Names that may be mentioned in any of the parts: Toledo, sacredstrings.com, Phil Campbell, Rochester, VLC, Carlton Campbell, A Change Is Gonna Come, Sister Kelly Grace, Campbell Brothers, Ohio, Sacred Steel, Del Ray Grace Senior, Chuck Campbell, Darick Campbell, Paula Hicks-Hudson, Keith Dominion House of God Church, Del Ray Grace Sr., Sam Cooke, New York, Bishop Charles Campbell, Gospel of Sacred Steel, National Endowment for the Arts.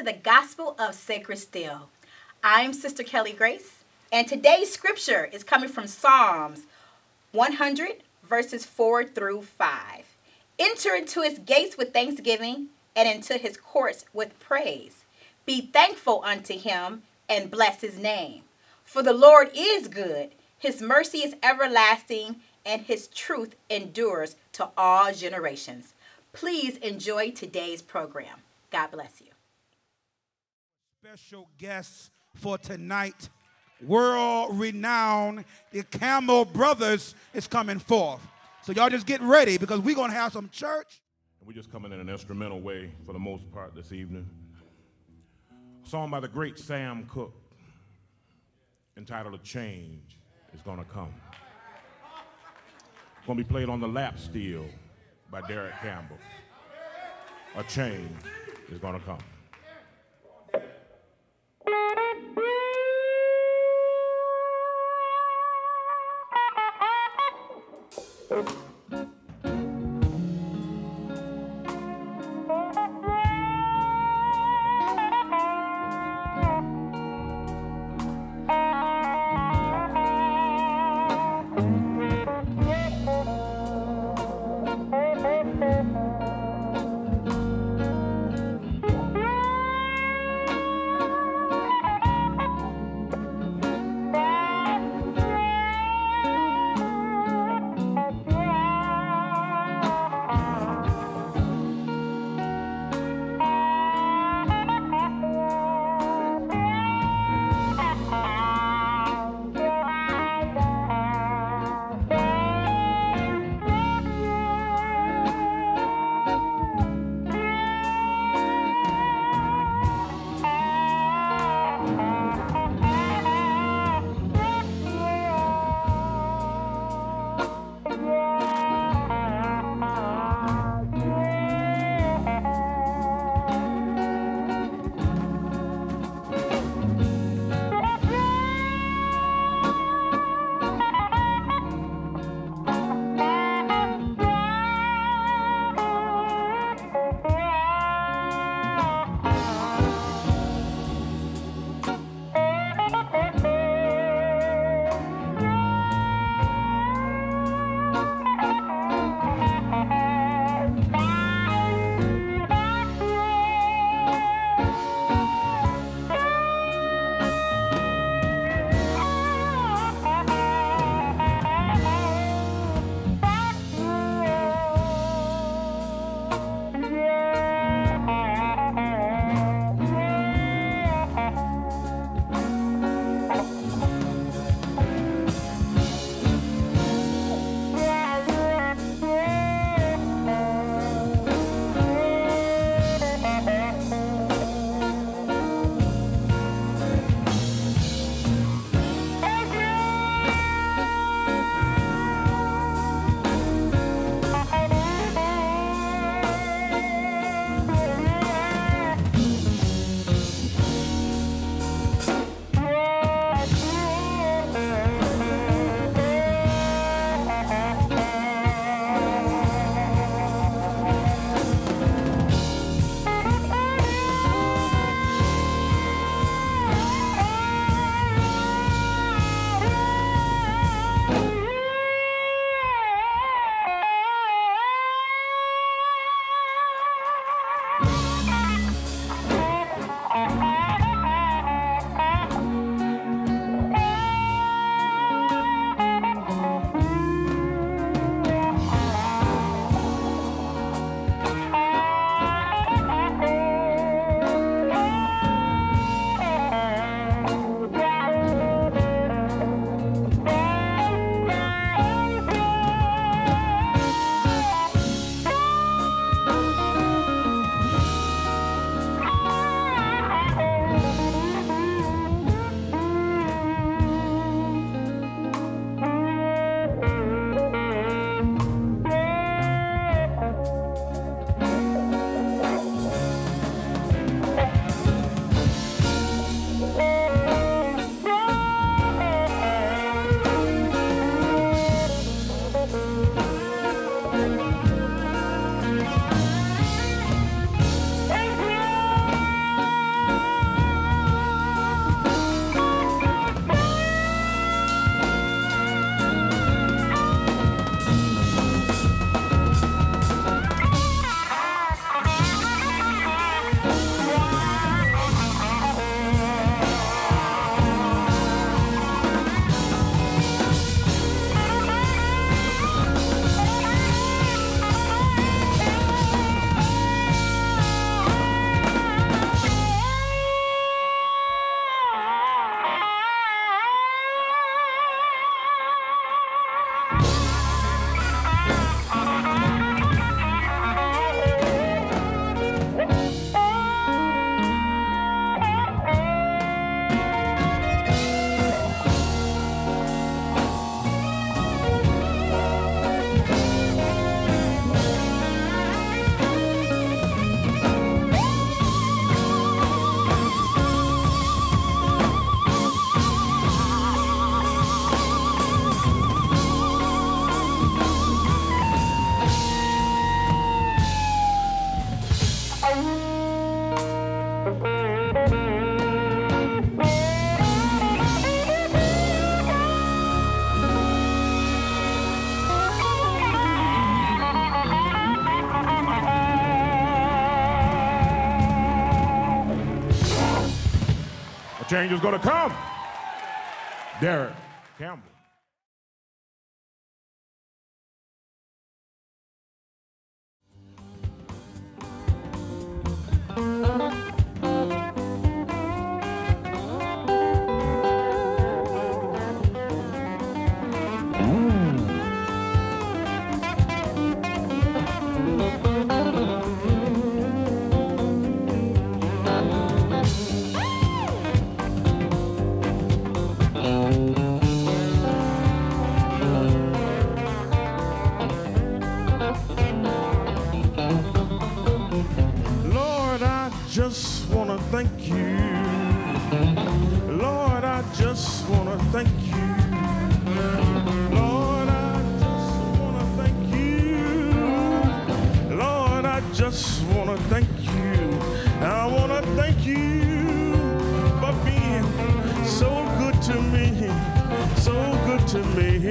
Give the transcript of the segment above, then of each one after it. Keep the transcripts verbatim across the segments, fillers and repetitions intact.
to the Gospel of Sacred Steel. I'm Sister Kelly Grace, and today's scripture is coming from Psalms one hundred, verses four through five. Enter into his gates with thanksgiving and into his courts with praise. Be thankful unto him and bless his name. For the Lord is good, his mercy is everlasting, and his truth endures to all generations. Please enjoy today's program. God bless you. Special guests for tonight, world-renowned, the Campbell Brothers is coming forth. So y'all just get ready because we're going to have some church. We're just coming in an instrumental way for the most part this evening. A song by the great Sam Cooke entitled A Change Is Gonna Come. It's going to be played on the lap steel by Darick Campbell. A change is going to come. Thank you. change is gonna come. Darick Campbell. Thank you, Lord, I just want to thank you, Lord, I just want to thank you, Lord, I just want to thank you, I want to thank you for being so good to me, so good to me,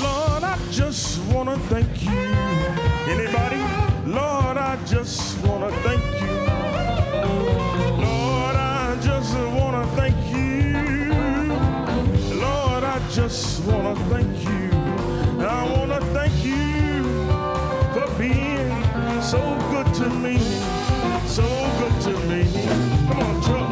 Lord, I just want to thank you, anybody, Lord, I just want to thank you. Just wanna thank you. I wanna thank you for being so good to me, so good to me. Come on, Chuck.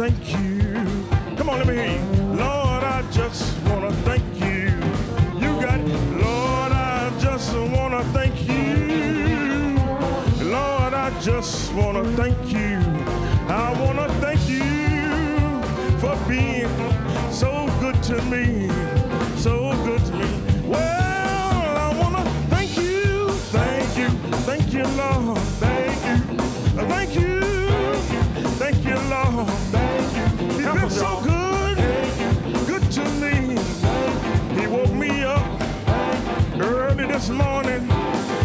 Thank you. Come on, let me hear you. Lord, I just want to thank you. You got it. Lord, I just want to thank you. Lord, I just want to thank you. I want to thank you for being so good to me, so good to me. Well, I want to thank you, thank you, thank you, Lord, thank you, thank you, thank you, Lord. He's been so good, good to me. He woke me up early this morning.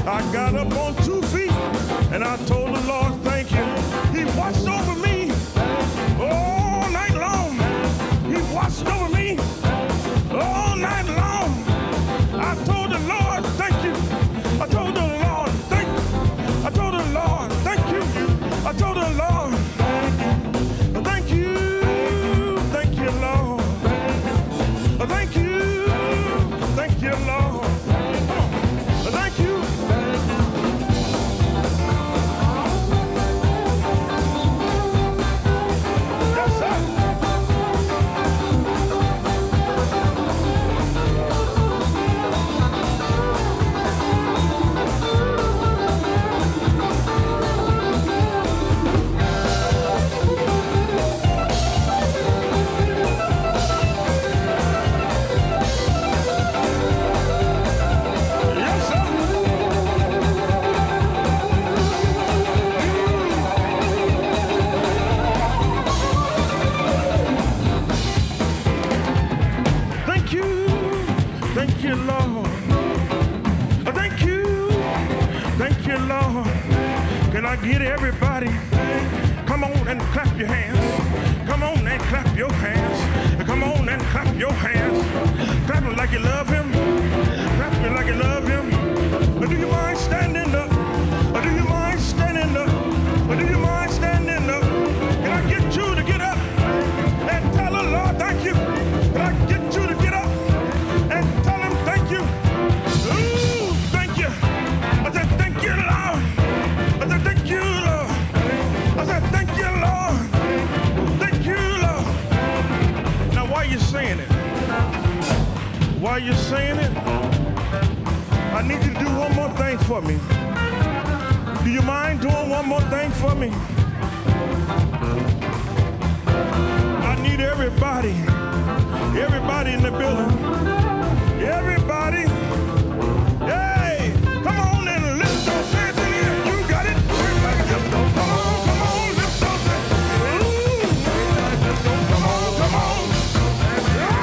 I got up on two feet and I told the Lord, thank you. He watched over me all night long. He watched over me all night long. I told the Lord, thank you. I told the Lord, thank you. I told the Lord, thank you. I told the Lord, thank you, thank you, Lord. Thank you. Yes, get everybody. Come on and clap your hands. Come on and clap your hands. Come on and clap your hands. Clap him like you love him. Clap him like you love him. Or do you mind standing up? Or do you mind standing up? Or do you mind standing up? Can I get you to get up and tell the Lord thank you? Can I get you to get up and tell him thank you? Ooh, thank you. I said thank you, Lord. I said, thank you, Lord. I said, thank you, Lord. Thank you, Lord. Now, why are you saying it? Why are you saying it? I need you to do one more thing for me. Do you mind doing one more thing for me? I need everybody, everybody in the building, everybody. Hey, come on and lift those hands. Come on, come on.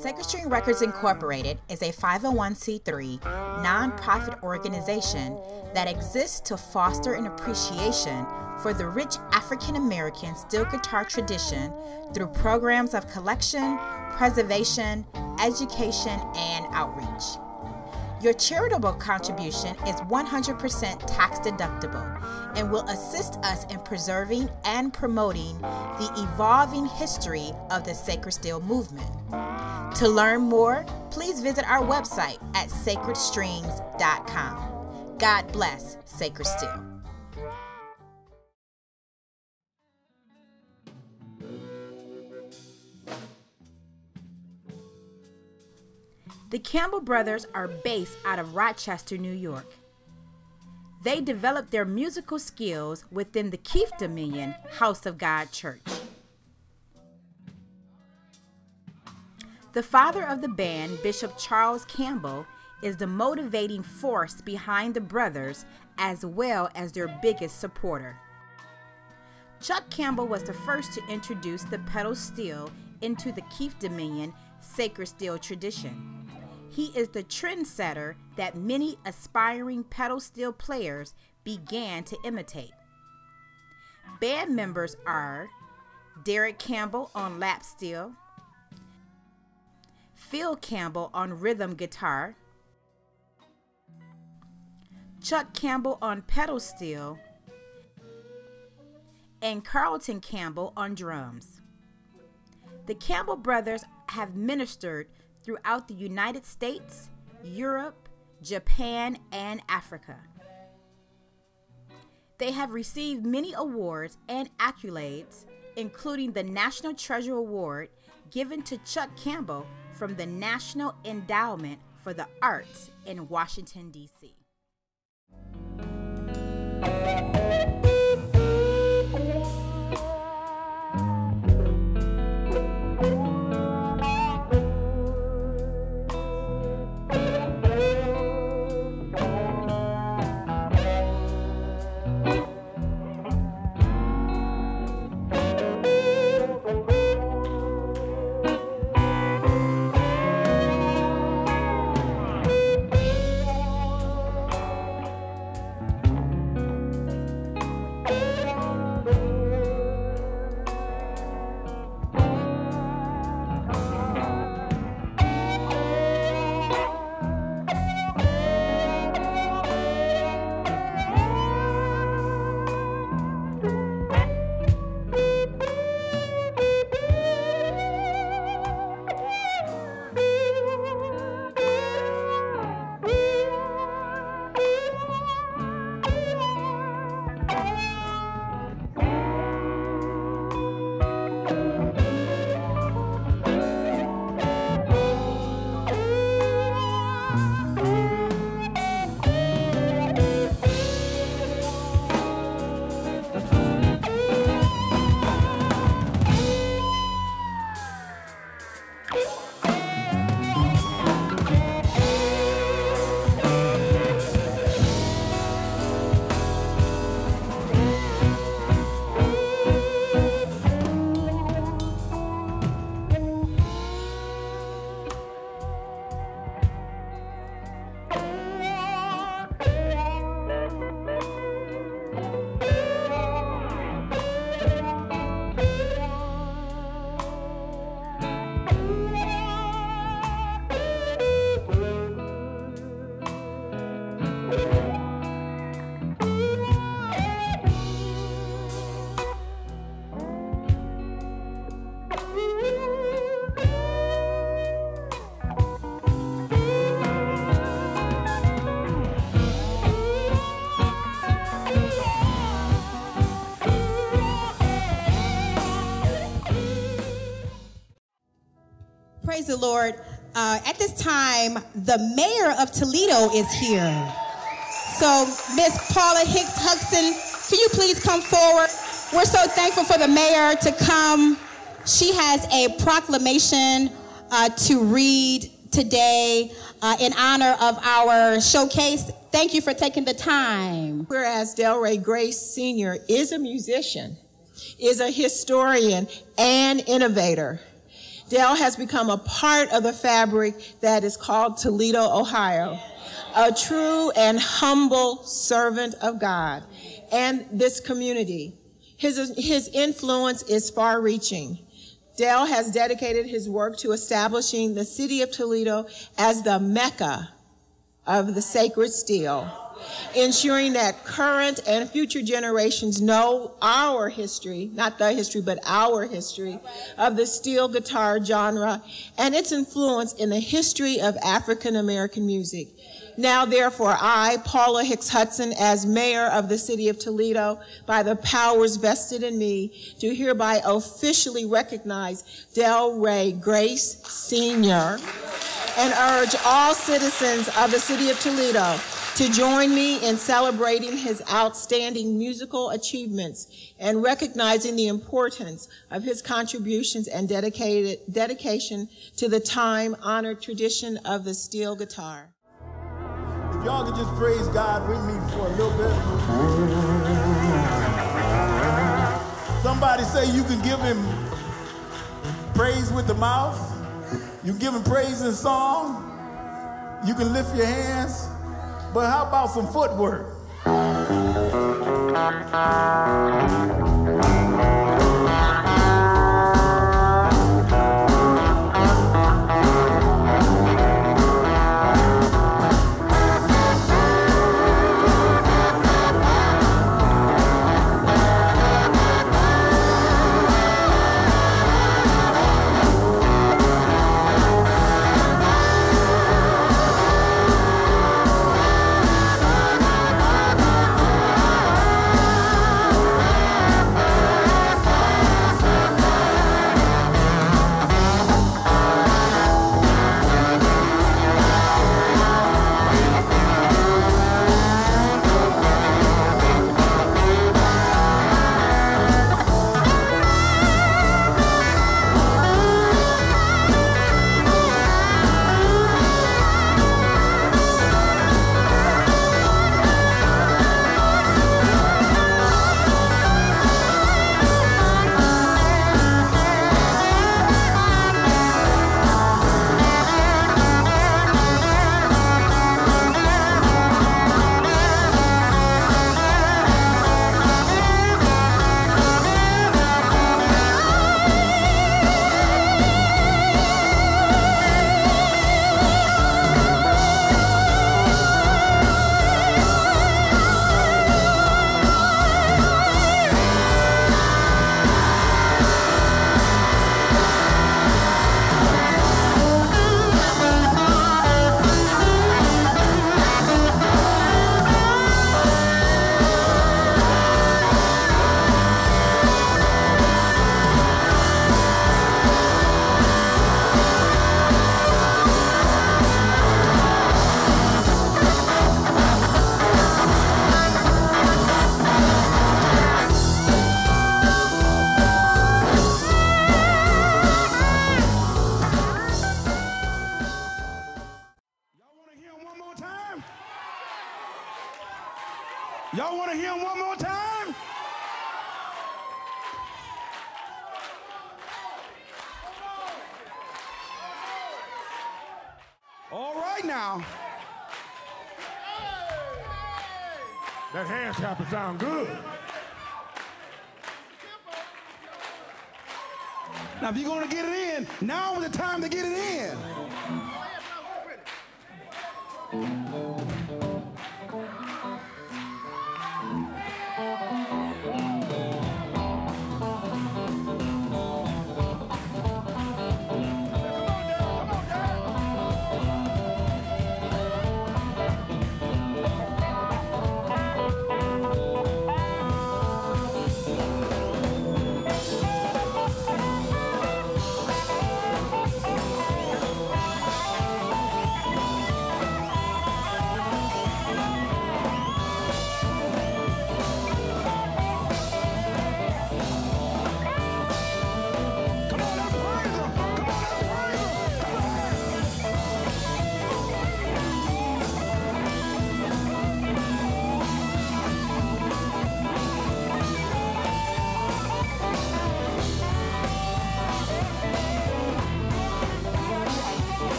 Sacred String Records Incorporated is a five oh one c three nonprofit organization that exists to foster an appreciation for the rich African-American steel guitar tradition through programs of collection, preservation, education, and outreach. Your charitable contribution is one hundred percent tax-deductible and will assist us in preserving and promoting the evolving history of the Sacred Steel movement. To learn more, please visit our website at sacred strings dot com. God bless Sacred Steel. The Campbell Brothers are based out of Rochester, New York. They developed their musical skills within the Keith Dominion House of God Church. The father of the band, Bishop Charles Campbell, is the motivating force behind the brothers as well as their biggest supporter. Chuck Campbell was the first to introduce the pedal steel into the Keith Dominion Sacred Steel tradition. He is the trendsetter that many aspiring pedal steel players began to imitate. Band members are Darick Campbell on lap steel, Phil Campbell on rhythm guitar, Chuck Campbell on pedal steel, and Carlton Campbell on drums. The Campbell Brothers have ministered throughout the United States, Europe, Japan, and Africa. They have received many awards and accolades, including the National Treasure Award given to Chuck Campbell from the National Endowment for the Arts in Washington, D C Praise the Lord. Uh, at this time, the mayor of Toledo is here. So, Miss Paula Hicks-Hudson, can you please come forward? We're so thankful for the mayor to come. She has a proclamation uh, to read today uh, in honor of our showcase. Thank you for taking the time. Whereas Del Ray Grace Senior is a musician, is a historian, and innovator, Del has become a part of the fabric that is called Toledo, Ohio, a true and humble servant of God and this community. His, his influence is far-reaching. Del has dedicated his work to establishing the city of Toledo as the Mecca of the Sacred Steel, ensuring that current and future generations know our history, not the history, but our history of the steel guitar genre and its influence in the history of African-American music. Now, therefore, I, Paula Hicks-Hudson, as mayor of the city of Toledo, by the powers vested in me, do hereby officially recognize Del Ray Grace Senior and urge all citizens of the city of Toledo to join me in celebrating his outstanding musical achievements and recognizing the importance of his contributions and dedicated, dedication to the time-honored tradition of the steel guitar. If y'all could just praise God with me for a little bit. Somebody say you can give him praise with the mouth. You can give him praise in song. You can lift your hands. But how about some footwork? That hand tap sound good. Now, if you're going to get it in, now is the time to get it in.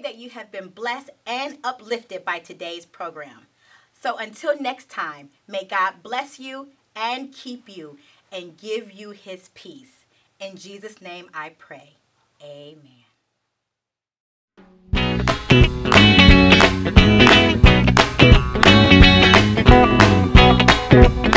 pray that you have been blessed and uplifted by today's program. So until next time, may God bless you and keep you and give you his peace. In Jesus' name I pray. Amen. Thank you.